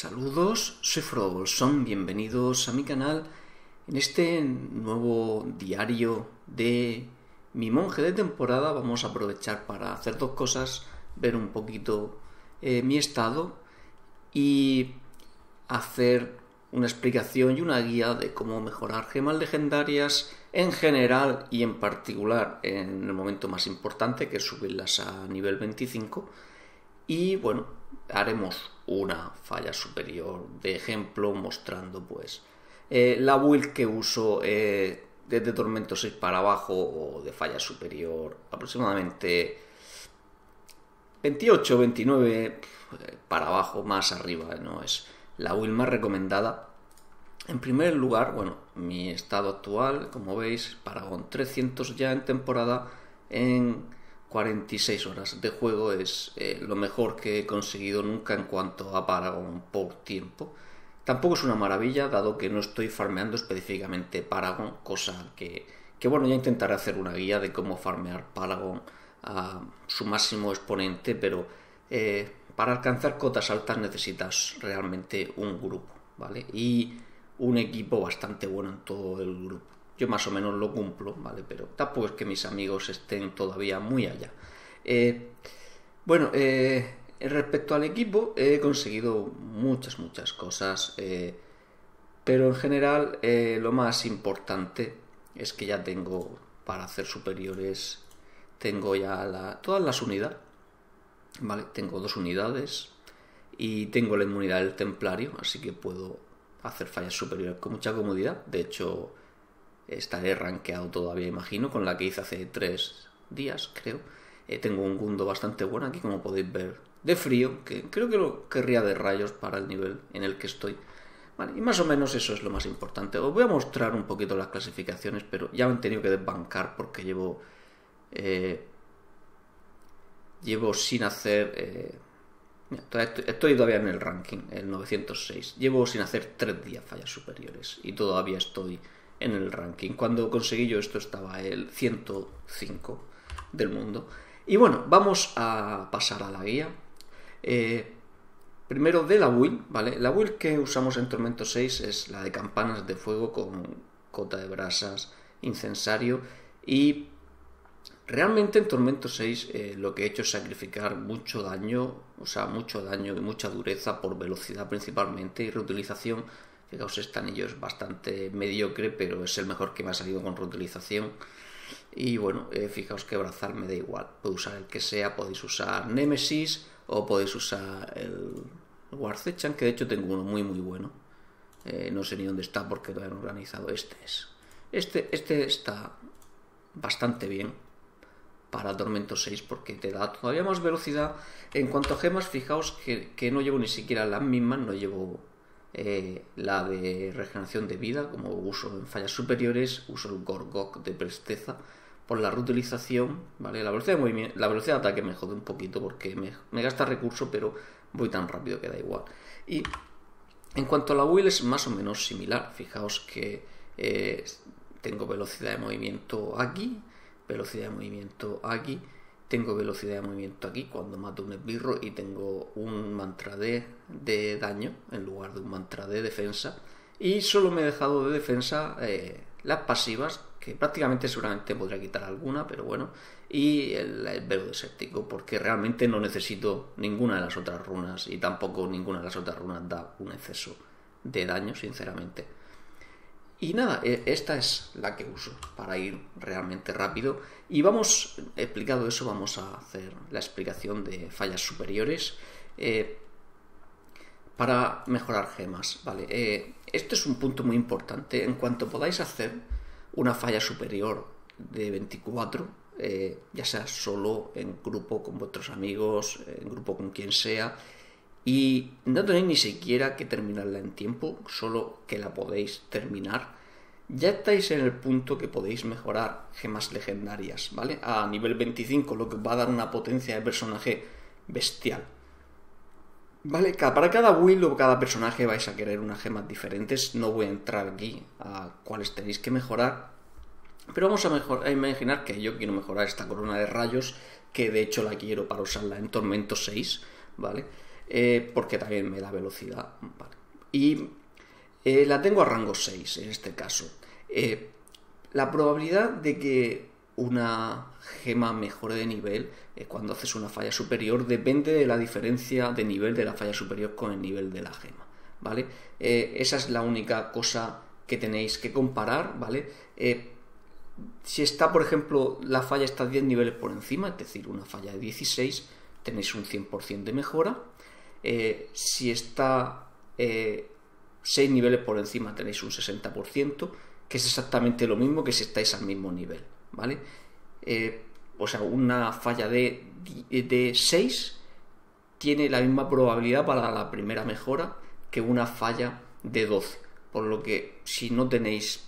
Saludos, soy Frodo Bolsón, bienvenidos a mi canal en este nuevo diario de mi monje de temporada. Vamos a aprovechar para hacer dos cosas, ver un poquito mi estado y hacer una explicación y una guía de cómo mejorar gemas legendarias en general y en particular en el momento más importante, que es subirlas a nivel 25. Y bueno, haremos una falla superior de ejemplo mostrando pues la build que uso desde Tormento 6 para abajo o de falla superior aproximadamente 28 29 para abajo, más arriba no es la build más recomendada. En primer lugar, bueno, mi estado actual, como veis, Paragon 300 ya en temporada, en 46 horas de juego. Es lo mejor que he conseguido nunca en cuanto a Paragon por tiempo. Tampoco es una maravilla, dado que no estoy farmeando específicamente Paragon, cosa que bueno, ya intentaré hacer una guía de cómo farmear Paragon a su máximo exponente, pero para alcanzar cotas altas necesitas realmente un grupo, ¿vale? Y un equipo bastante bueno en todo el grupo. Yo más o menos lo cumplo, ¿vale? Pero tampoco es que mis amigos estén todavía muy allá. Respecto al equipo, he conseguido muchas cosas. Pero en general, lo más importante es que ya tengo, para hacer superiores, tengo ya todas las unidades. Vale, tengo 2 unidades y tengo la inmunidad del templario, así que puedo hacer fallas superiores con mucha comodidad. De hecho, estaré rankeado todavía, imagino, con la que hice hace 3 días, creo. Tengo un gundo bastante bueno aquí, como podéis ver, de frío, que creo que lo querría de rayos para el nivel en el que estoy. Vale, y más o menos eso es lo más importante. Os voy a mostrar un poquito las clasificaciones, pero ya me he tenido que desbancar porque llevo sin hacer... Mira, estoy todavía en el ranking, el 906. Llevo sin hacer 3 días fallas superiores y todavía estoy en el ranking. Cuando conseguí yo esto estaba el 105 del mundo. Y bueno, vamos a pasar a la guía. Primero de la build, ¿vale? La build que usamos en Tormento 6 es la de campanas de fuego con cota de brasas, incensario. Y realmente en Tormento 6 lo que he hecho es sacrificar mucho daño, o sea, mucho daño y mucha dureza por velocidad principalmente y reutilización. Fijaos, este anillo es bastante mediocre, pero es el mejor que me ha salido con reutilización. Y bueno, fijaos que brazal me da igual. Puedo usar el que sea, podéis usar Némesis o podéis usar el Warzechan, que de hecho tengo uno muy bueno. No sé ni dónde está porque lo han organizado. Este está bastante bien para Tormento 6 porque te da todavía más velocidad. En cuanto a gemas, fijaos que no llevo ni siquiera las mismas, no llevo... la de regeneración de vida, como uso en fallas superiores, uso el Gogok de presteza por la reutilización, ¿vale? La velocidad de movimiento, la velocidad de ataque me jode un poquito porque me gasta recursos, pero voy tan rápido que da igual. Y en cuanto a la build es más o menos similar. Fijaos que tengo velocidad de movimiento aquí, velocidad de movimiento aquí, tengo velocidad de movimiento aquí cuando mato un esbirro y tengo un mantra D de daño en lugar de un mantra de defensa. Y solo me he dejado de defensa las pasivas, que prácticamente seguramente podría quitar alguna, pero bueno, y el velo desértico, porque realmente no necesito ninguna de las otras runas y tampoco ninguna de las otras runas da un exceso de daño, sinceramente. Y nada, esta es la que uso para ir realmente rápido. Y vamos, explicado eso, vamos a hacer la explicación de fallas superiores para mejorar gemas, ¿vale? Este es un punto muy importante. En cuanto podáis hacer una falla superior de 24, ya sea solo, en grupo con vuestros amigos, en grupo con quien sea, y no tenéis ni siquiera que terminarla en tiempo, solo que la podéis terminar, ya estáis en el punto que podéis mejorar gemas legendarias, ¿vale? A nivel 25, lo que os va a dar una potencia de personaje bestial, ¿vale? Para cada build o cada personaje vais a querer unas gemas diferentes. No voy a entrar aquí a cuáles tenéis que mejorar, pero vamos a imaginar que yo quiero mejorar esta corona de rayos, que de hecho la quiero para usarla en Tormento 6, ¿vale? porque también me da velocidad. Vale. Y la tengo a rango 6 en este caso. La probabilidad de que una gema mejore de nivel cuando haces una falla superior depende de la diferencia de nivel de la falla superior con el nivel de la gema, ¿vale? Esa es la única cosa que tenéis que comparar, ¿vale? Si está, por ejemplo, la falla está 10 niveles por encima, es decir, una falla de 16, tenéis un 100% de mejora. Si está 6 niveles por encima, tenéis un 60%, que es exactamente lo mismo que si estáis al mismo nivel, ¿vale? O sea, una falla de 6 tiene la misma probabilidad para la primera mejora que una falla de 12, por lo que si no tenéis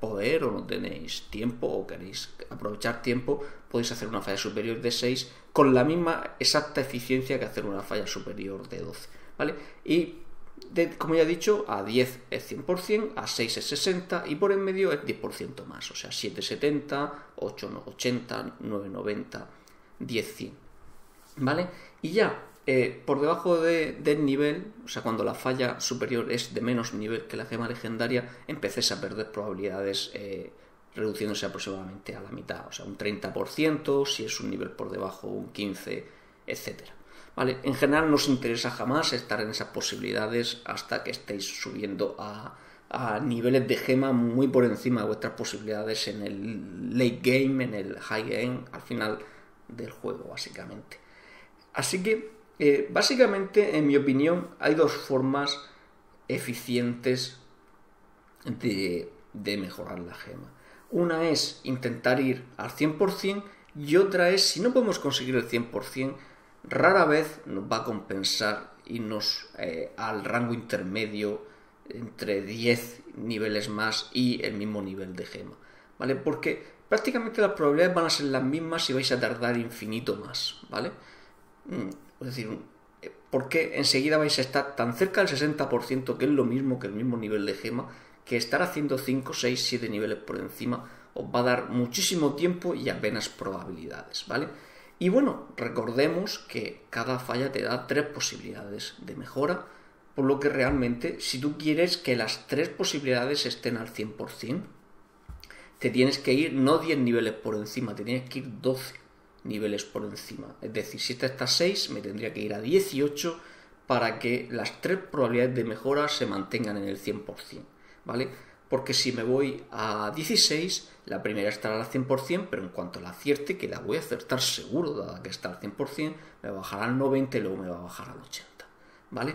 poder o no tenéis tiempo o queréis aprovechar tiempo, podéis hacer una falla superior de 6 con la misma exacta eficiencia que hacer una falla superior de 12, ¿vale? Y como ya he dicho, a 10 es 100%, a 6 es 60% y por en medio es 10% más, o sea, 7,70, 8,80, 9,90, 10,100, ¿vale? Y ya, por debajo del nivel, o sea, cuando la falla superior es de menos nivel que la gema legendaria, empecéis a perder probabilidades reduciéndose aproximadamente a la mitad, o sea, un 30%, si es un nivel por debajo, un 15%, etcétera. ¿Vale? En general no os interesa jamás estar en esas posibilidades hasta que estéis subiendo a niveles de gema muy por encima de vuestras posibilidades en el late game, en el high end, al final del juego básicamente. Así que básicamente, en mi opinión, hay dos formas eficientes de mejorar la gema. Una es intentar ir al 100% y otra es, si no podemos conseguir el 100%, rara vez nos va a compensar irnos al rango intermedio entre 10 niveles más y el mismo nivel de gema, ¿vale? Porque prácticamente las probabilidades van a ser las mismas si vais a tardar infinito más, ¿vale? Es decir, porque enseguida vais a estar tan cerca del 60%, que es lo mismo que el mismo nivel de gema, que estar haciendo 5, 6, 7 niveles por encima os va a dar muchísimo tiempo y apenas probabilidades, ¿vale? Y bueno, recordemos que cada falla te da 3 posibilidades de mejora, por lo que realmente, si tú quieres que las 3 posibilidades estén al 100%, te tienes que ir no 10 niveles por encima, te tienes que ir 12 niveles por encima. Es decir, si esta está a 6, me tendría que ir a 18 para que las 3 probabilidades de mejora se mantengan en el 100%, ¿vale? Porque si me voy a 16, la primera estará al 100%, pero en cuanto la acierte, que la voy a acertar seguro, dada que está al 100%, me bajará al 90 y luego me va a bajar al 80, ¿vale?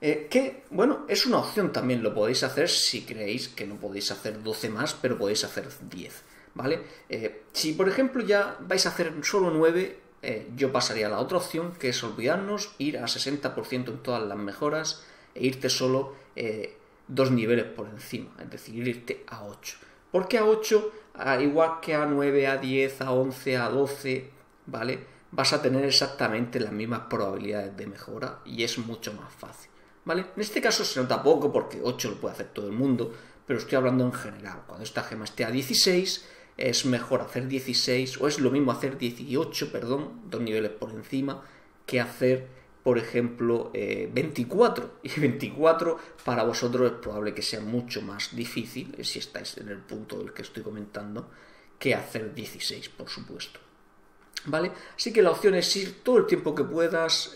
Que, bueno, es una opción también, lo podéis hacer si creéis que no podéis hacer 12 más, pero podéis hacer 10, ¿vale? Si, por ejemplo, ya vais a hacer solo 9, yo pasaría a la otra opción, que es olvidarnos, ir a 60% en todas las mejoras e irte solo 2 niveles por encima, es decir, irte a 8. Porque a 8, igual que a 9, a 10, a 11, a 12, ¿vale? Vas a tener exactamente las mismas probabilidades de mejora y es mucho más fácil, ¿vale? En este caso se nota poco porque 8 lo puede hacer todo el mundo, pero estoy hablando en general. Cuando esta gema esté a 16, es mejor hacer 16, o es lo mismo hacer 18, perdón, 2 niveles por encima, que hacer, por ejemplo, 24, y 24 para vosotros es probable que sea mucho más difícil, si estáis en el punto del que estoy comentando, que hacer 16, por supuesto, ¿vale? Así que la opción es ir todo el tiempo que puedas,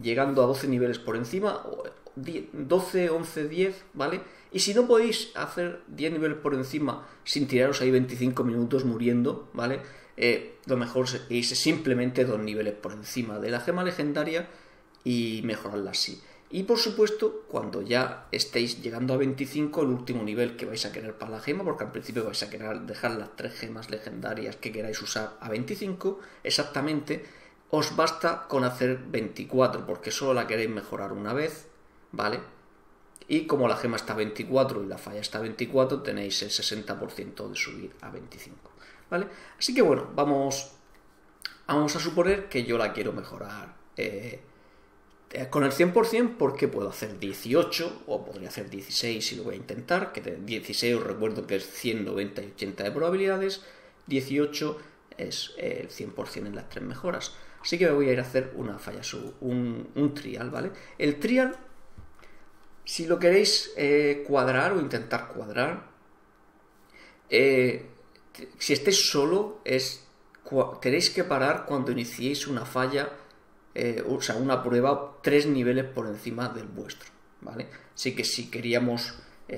llegando a 12 niveles por encima, 12, 11, 10, ¿vale? Y si no podéis hacer 10 niveles por encima sin tiraros ahí 25 minutos muriendo, ¿vale? Lo mejor es simplemente 2 niveles por encima de la gema legendaria y mejorarla así. Y por supuesto, cuando ya estéis llegando a 25, el último nivel que vais a querer para la gema, porque al principio vais a querer dejar las 3 gemas legendarias que queráis usar a 25, exactamente, os basta con hacer 24, porque solo la queréis mejorar una vez, ¿vale? Y como la gema está a 24 y la falla está a 24, tenéis el 60% de subir a 25, ¿vale? Así que bueno, vamos a suponer que yo la quiero mejorar con el 100% porque puedo hacer 18 o podría hacer 16 si lo voy a intentar, que 16 os recuerdo que es 100, 90 y 80 de probabilidades, 18 es el 100% en las 3 mejoras. Así que me voy a ir a hacer una falla sub, un trial, ¿vale? El trial, si lo queréis cuadrar o intentar cuadrar, si estáis solo, tenéis que parar cuando iniciéis una falla, o sea, una prueba 3 niveles por encima del vuestro, ¿vale? Así que si queríamos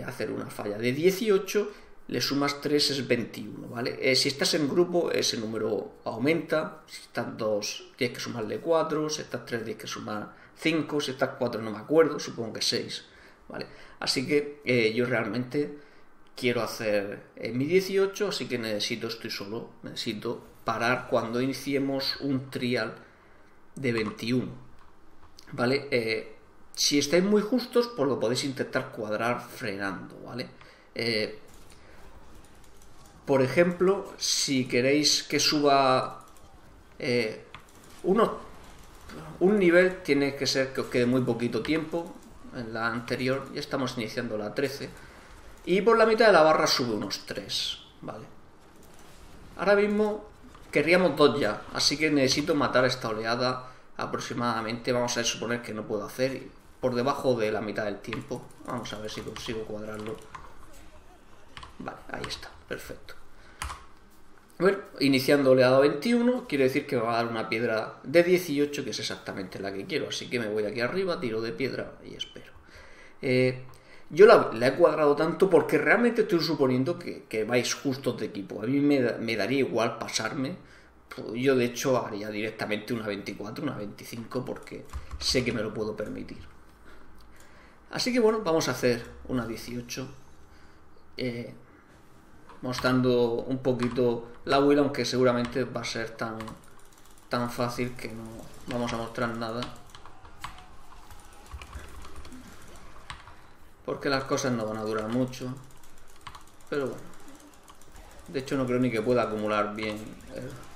hacer una falla de 18, le sumas 3 es 21, ¿vale? Si estás en grupo, ese número aumenta. Si estás 2, tienes que sumarle 4. Si estás 3, tienes que sumar 5. Si estás 4, no me acuerdo, supongo que 6, ¿vale? Así que yo realmente quiero hacer mi 18, así que necesito parar cuando iniciemos un trial de 21, ¿vale? Si estáis muy justos, pues lo podéis intentar cuadrar frenando, ¿vale? Por ejemplo, si queréis que suba un nivel, tiene que ser que os quede muy poquito tiempo. En la anterior ya estamos iniciando la 13. Y por la mitad de la barra sube unos 3, ¿vale? Ahora mismo querríamos 2 ya, así que necesito matar esta oleada aproximadamente. Vamos a suponer que no puedo hacer por debajo de la mitad del tiempo. Vamos a ver si consigo cuadrarlo. Vale, ahí está, perfecto. Bueno, iniciando oleada 21, quiere decir que me va a dar una piedra de 18, que es exactamente la que quiero. Así que me voy aquí arriba, tiro de piedra y espero. Yo la he cuadrado tanto porque realmente estoy suponiendo que vais justos de equipo. A mí me daría igual pasarme. Pues yo de hecho haría directamente una 24, una 25, porque sé que me lo puedo permitir. Así que bueno, vamos a hacer una 18. Mostrando un poquito la abuela, aunque seguramente va a ser tan fácil que no vamos a mostrar nada, porque las cosas no van a durar mucho. Pero bueno, de hecho no creo ni que pueda acumular bien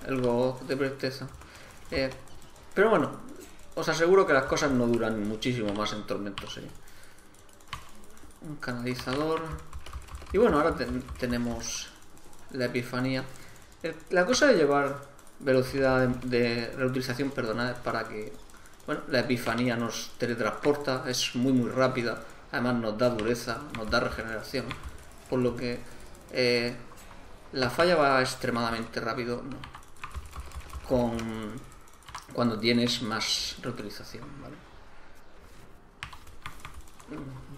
el Gogok de presteza, pero bueno, os aseguro que las cosas no duran muchísimo más en Tormento 6. Un canalizador. Y bueno, ahora tenemos la epifanía. La cosa de llevar velocidad de reutilización, perdonad, es para que, bueno, la epifanía nos teletransporta, es muy rápida. Además nos da dureza, nos da regeneración, por lo que la falla va extremadamente rápido, ¿no? Cuando tienes más reutilización, ¿vale?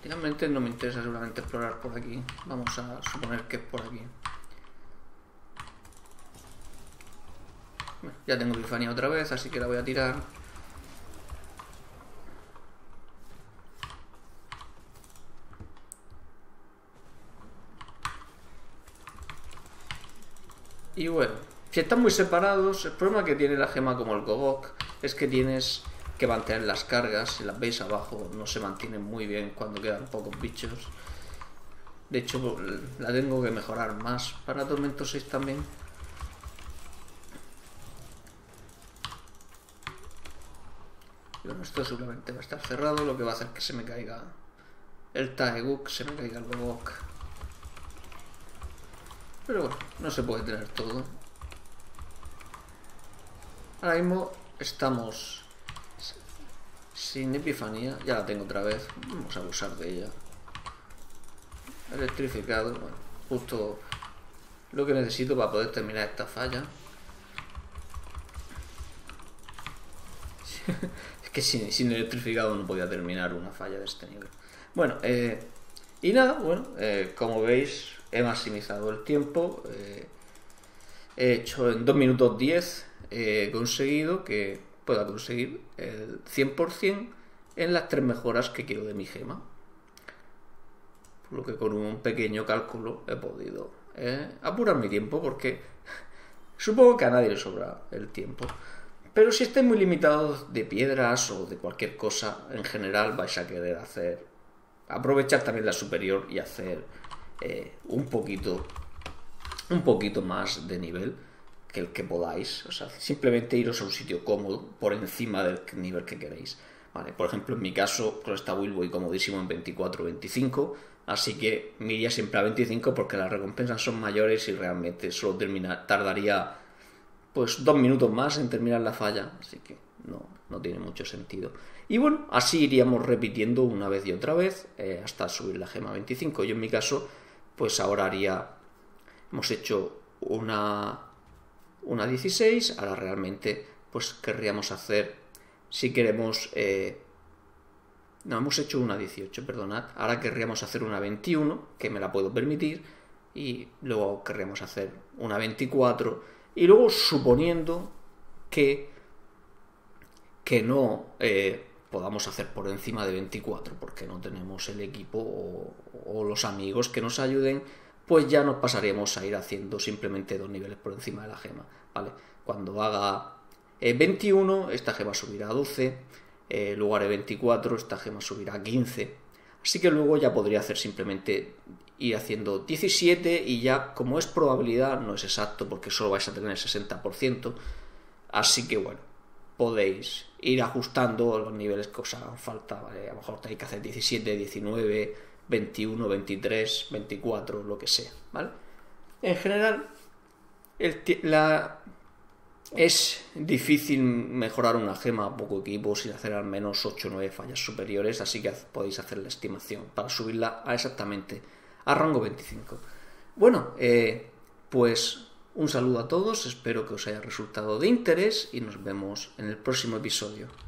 Realmente no me interesa seguramente explorar por aquí. Vamos a suponer que es por aquí. Bueno, ya tengo Grifania otra vez, así que la voy a tirar. Y bueno, si están muy separados, el problema que tiene la gema como el Gogok es que tienes que mantener las cargas. Si las veis abajo, no se mantienen muy bien cuando quedan pocos bichos. De hecho, la tengo que mejorar más para Tormento 6 también. Bueno, esto seguramente va a estar cerrado, lo que va a hacer que se me caiga el Taeguk, se me caiga el Bobok. Pero bueno, no se puede tener todo. Ahora mismo estamos sin epifanía. Ya la tengo otra vez, vamos a abusar de ella. Electrificado, bueno, justo lo que necesito para poder terminar esta falla. Es que sin electrificado no podía terminar una falla de este nivel. Bueno, y nada, bueno, como veis, he maximizado el tiempo. He hecho en 2 minutos 10, he conseguido que pueda conseguir el 100% en las 3 mejoras que quiero de mi gema, por lo que con un pequeño cálculo he podido apurar mi tiempo, porque supongo que a nadie le sobra el tiempo, pero si estáis muy limitados de piedras o de cualquier cosa en general, vais a querer aprovechar también la superior y hacer un poquito más de nivel que el que podáis. O sea, simplemente iros a un sitio cómodo por encima del nivel que queréis, ¿vale? Por ejemplo, en mi caso, con esta build voy comodísimo en 24 o 25, así que me iría siempre a 25 porque las recompensas son mayores y realmente solo tardaría pues 2 minutos más en terminar la falla, así que no tiene mucho sentido. Y bueno, así iríamos repitiendo una vez y otra vez hasta subir la gema 25. Yo en mi caso, pues ahora haría, hemos hecho una 16, ahora realmente pues querríamos hacer, si queremos, no, hemos hecho una 18, perdonad, ahora querríamos hacer una 21, que me la puedo permitir, y luego querríamos hacer una 24, y luego suponiendo que no podamos hacer por encima de 24, porque no tenemos el equipo o los amigos que nos ayuden, pues ya nos pasaríamos a ir haciendo simplemente 2 niveles por encima de la gema, ¿vale? Cuando haga 21, esta gema subirá a 12, luego haré 24, esta gema subirá a 15, así que luego ya podría hacer simplemente ir haciendo 17 y ya, como es probabilidad, no es exacto porque solo vais a tener el 60%, así que bueno, podéis ir ajustando los niveles que os hagan falta, ¿vale? A lo mejor tenéis que hacer 17, 19, 21, 23, 24, lo que sea, ¿vale? En general, es difícil mejorar una gema a poco equipo sin hacer al menos 8 o 9 fallas superiores, así que podéis hacer la estimación para subirla a exactamente a rango 25. Bueno, pues un saludo a todos, espero que os haya resultado de interés y nos vemos en el próximo episodio.